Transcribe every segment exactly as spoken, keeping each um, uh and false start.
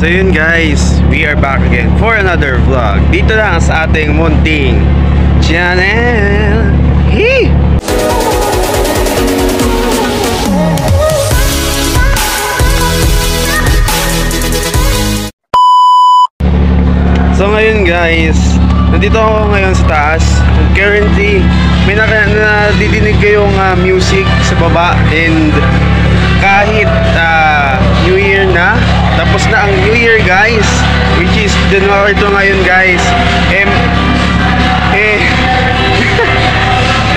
So yun guys, we are back again for another vlog. Dito lang sa ating Monting channel. Hee! So ngayon guys, nandito ako ngayon sa taas. Currently, may nadidinig kayong uh, music sa baba. And kahit uh, New Year na, tapos na ang New Year guys, which is January ito ngayon guys. Eh, eh,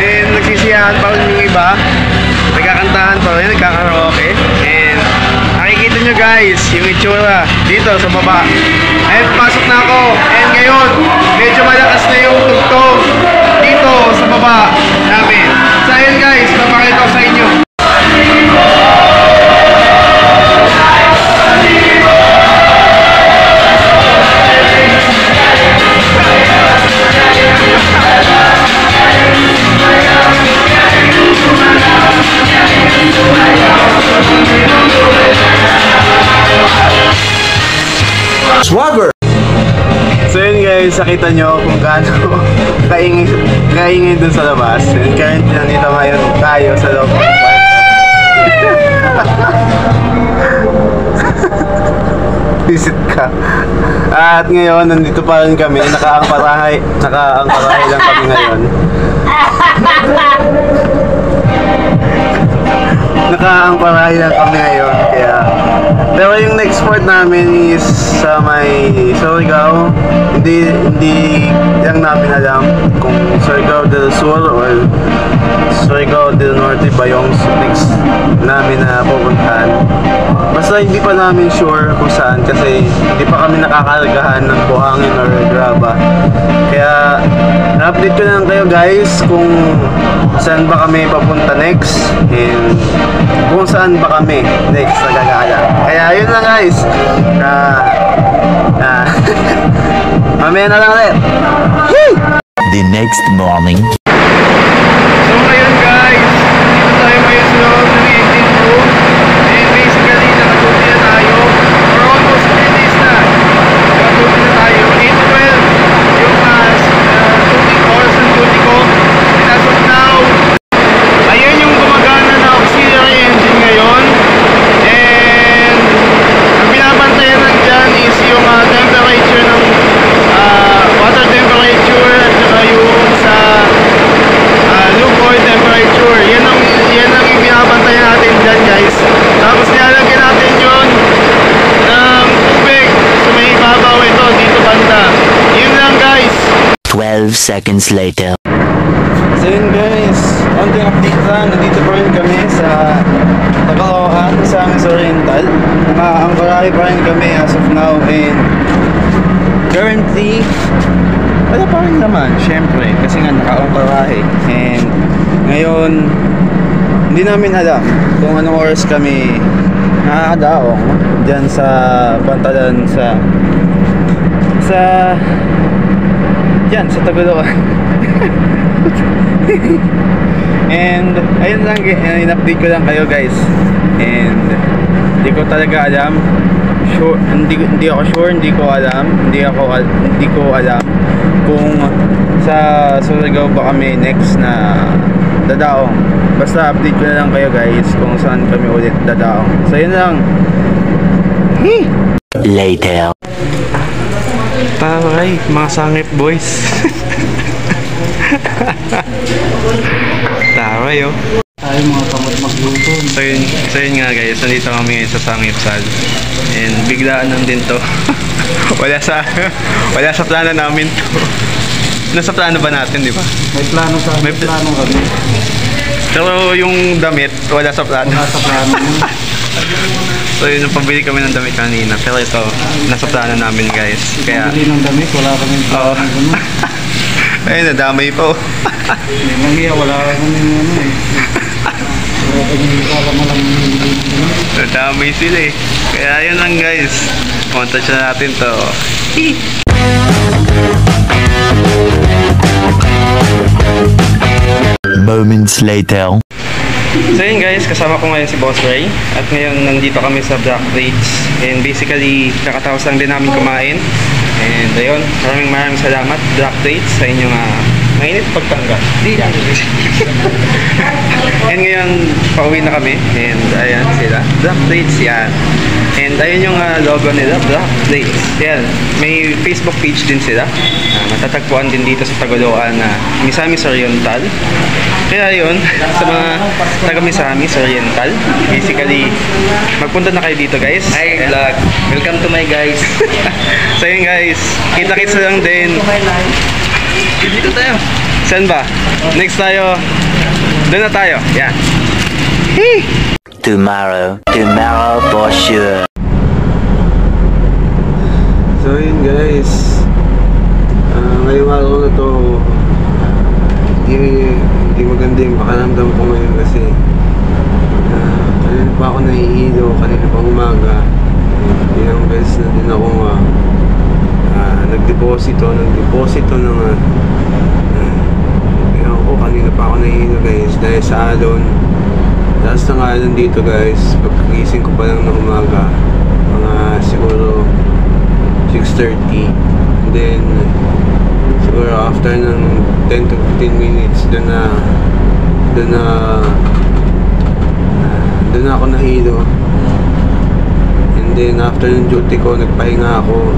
and nagsisiyahan pa rin yung iba, nagkakantahan pa rin, nagkakaraoke. And nakikita nyo guys yung itsura dito sa baba. And pasok na ako. And ngayon, medyo malakas na yung tugtog dito sa baba namin. So ayun guys, papakita ko sa inyo. Swagger. So yun guys, nakita nyo kung gaano kaingin, kaingin dun sa labas. And currently nandito ngayon tayo sa loob ng park. Visit ka. At ngayon nandito pa rin kami, nakaangparahay, nakaangparahay lang kami ngayon. Nakaangparahay lang kami ngayon, kaya pero yung next part namin is sa uh, may Surigao. Hindi, hindi lang namin alam kung Surigao del Sur or Surigao del Norte ba yung next namin na pupuntahan. Basta hindi pa namin sure kung saan kasi hindi pa kami nakakaragahan ng buhangin or graba. Kaya na-update ko na lang kayo guys kung saan ba kami papunta next and kung saan ba kami next nagagala. Kaya yun lang guys, uh, uh, mamaya na lang ulit. The next morning. So ngayon guys, dito tayo ngayon sa loob ng engine room. And basically nakapunti na tayo. We're almost finished na. Nakapunti na tayo. eight twelve yung uh, tuning oras ng tuning ko. And as of now, ayun yung gumagana na auxiliary engine ngayon. And ang binabantayan lang dyan is yung uh, temperature ng uh, water temperature at saka yung sa temperature. Yan ang, yan ang ibinabantay natin dyan guys. Tapos nilalagyan natin yun ng tubig. So may ibabaw ito dito banda. Yun lang guys. twelve seconds later. So yun guys, konting update lang. Nandito pa rin kami sa Tagoloan, Misamis Oriental. Nakaangkarahe pa rin kami as of now. And currently, wala pa rin naman, syempre. Kasi nga nakaangkarahe. And ngayon, hindi namin alam kung anong oras kami nakakadaong dyan sa Pantalan sa sa dyan, sa Tagulo. And ayun lang, in-update ko lang kayo guys. And hindi ko talaga alam sure, hindi, hindi ako sure, hindi ko alam hindi ako, hindi ko alam kung sa Surigao ba kami next na dadaong. Basta update ko na lang kayo guys kung saan kami ulit dadaong. So yun lang. Hey! Later. Taray, mga sangit boys. Taray oh. Tayo mga tamad magluto. So yun, so yun nga guys, nandito kami sa sangit sal. And biglaan lang din to. Wala sa wala sa plano namin to. Nasa plano ba natin, di ba? May plano sa may pl plano kami. Pero yung damit, wala sa plano. Wala sa plano. So yun, pabili kami ng damit kanina. Pero ito, nasa plano namin guys. Kaya pabili ng damit, wala kami plano. Oo. Ayun, nadamay po. Nangiya, wala kami ano eh. Wala kami wala malang nadamay sila eh. Kaya yun lang guys. Montage na natin to. Moments later. So yun guys, kasama ko ngayon si Boss Ray. At ngayon nandito kami sa Black Trades. And basically, kakataos lang din namin kumain. And ayun, maraming maraming salamat Black Trades sa inyong uh, mainit pagtanggap. And ngayon, pauwi na kami. And ayan sila, Black Trades yan. And ayun yung uh, logo nila, Black Trades. Yan, may Facebook page din sila. Uh, matatagpuan din dito sa Tagoloan na uh, Misamis Oriental. Kaya yun, sa mga taga-Misamis Oriental, basically, magpunta na kayo dito guys. Hi vlog, welcome to my guys. So yun guys, kita-kits lang din. Dito tayo. Saan ba? Next tayo, doon na tayo. Yan. Hey! Tomorrow, tomorrow for sure. So yun guys, uh, ngayong araw na to, hindi hindi maganda yung pakaramdam ko ngayon kasi uh, kanina pa ako nahihilo, kanina pa umaga ilang beses na din akong uh, uh, nagdeposito nagdeposito ng uh, uh, ako kanina pa ako nahihilo guys dahil sa alon. Taas na nga alon dito guys, pagkagising ko pa lang ng umaga mga siguro six thirty, and then siguro after ng ten to fifteen minutes doon na doon na doon na ako nahilo, and then after ng duty ko nagpahinga ako,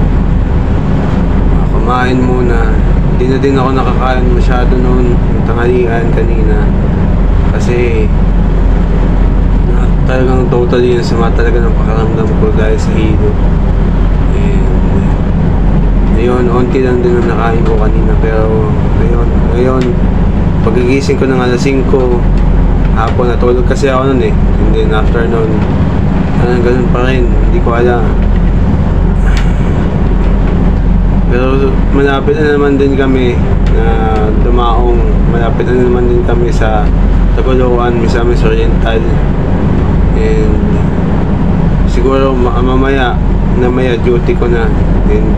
kumain muna. Hindi na din ako nakakain masyado noon yung tanghalian kanina kasi na, talagang totally yun sama talaga ng pakaramdam ko dahil sa hilo. Ngayon, onti lang din ang nakain ko kanina, pero ngayon, ngayon pagigising ko ng alas singko hapon, natulog kasi ako nun eh, and then after nun parang ganun pa rin, hindi ko alam, pero malapit na naman din kami na dumaong, malapit na naman din kami sa Tagoloan, Misamis Oriental, and siguro mamaya na maya duty ko na, and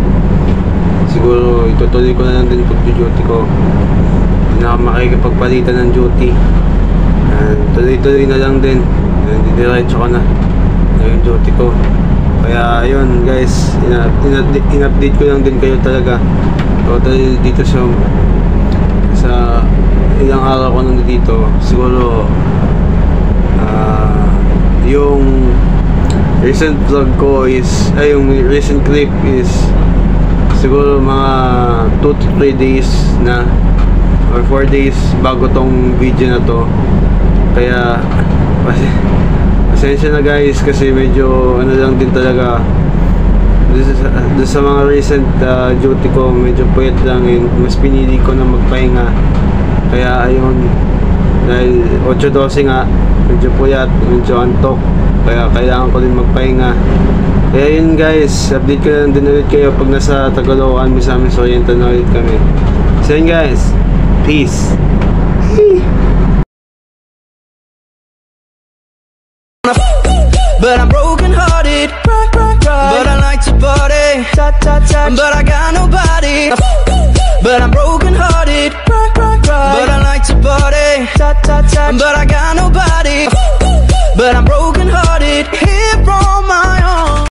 siguro itutuloy ko na lang din pag-duty ko. Hindi na ako makikipagpalitan ng duty. Tuloy-tuloy uh, na lang din. Didiretso ko na yung duty ko. Kaya ayun guys, in-update in in ko lang din kayo talaga. Totally dito sa sa ilang araw ko nandito. Siguro uh, yung recent vlog ko is ay yung recent clip is siguro mga two to three days na or four days bago tong video na to, kaya pasensya na guys kasi medyo ano lang din talaga doon sa, doon sa mga recent uh, duty ko, medyo puyat lang yun, mas pinili ko na magpahinga, kaya ayun dahil eight twelve nga medyo puyat, medyo antok, kaya kailangan ko din magpahinga. Kaya yun guys, update ko lang din ulit kayo pag nasa Tagoloan, Misamis Oriental na ulit kami. So yun guys, peace! But I'm broken hearted, but I like to party, but I got nobody.